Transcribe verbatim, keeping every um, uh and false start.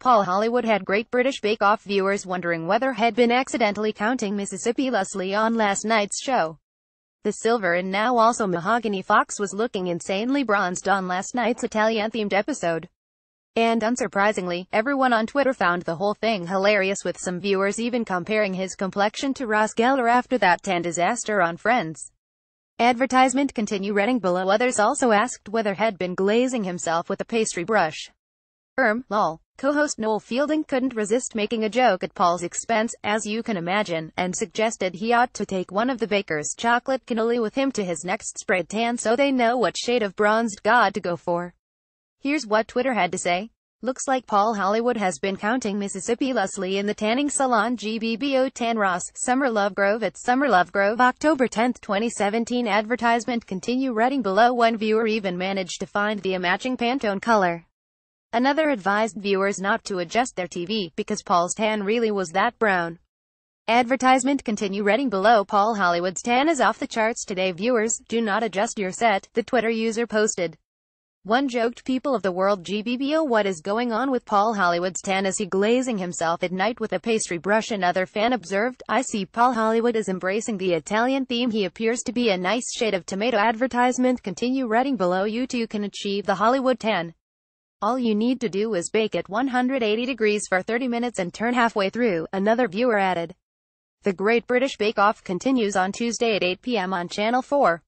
Paul Hollywood had Great British Bake Off viewers wondering whether had been accidentally counting Mississippi Leslie on last night's show. The silver and now also mahogany fox was looking insanely bronzed on last night's Italian-themed episode. And unsurprisingly, everyone on Twitter found the whole thing hilarious, with some viewers even comparing his complexion to Ross Geller after that tan disaster on Friends. Advertisement continue reading below. Others also asked whether had been glazing himself with a pastry brush. Erm, lol. Co-host Noel Fielding couldn't resist making a joke at Paul's expense, as you can imagine, and suggested he ought to take one of the baker's chocolate cannoli with him to his next sprayed tan so they know what shade of bronzed god to go for. Here's what Twitter had to say. Looks like Paul Hollywood has been counting Mississippi Leslie in the tanning salon G B B O Tan Ross, Summer Love Grove at Summer Love Grove, October tenth twenty seventeen. Advertisement continue reading below. One viewer even managed to find the matching Pantone color. Another advised viewers not to adjust their T V, because Paul's tan really was that brown. Advertisement continue reading below. Paul Hollywood's tan is off the charts today, viewers, do not adjust your set, the Twitter user posted. One joked, people of the world, G B B O, what is going on with Paul Hollywood's tan? Is he glazing himself at night with a pastry brush? Another fan observed, I see Paul Hollywood is embracing the Italian theme. He appears to be a nice shade of tomato. Advertisement continue reading below. You too can achieve the Hollywood tan. All you need to do is bake at one hundred eighty degrees for thirty minutes and turn halfway through, another viewer added. The Great British Bake Off continues on Tuesday at eight p m on Channel four.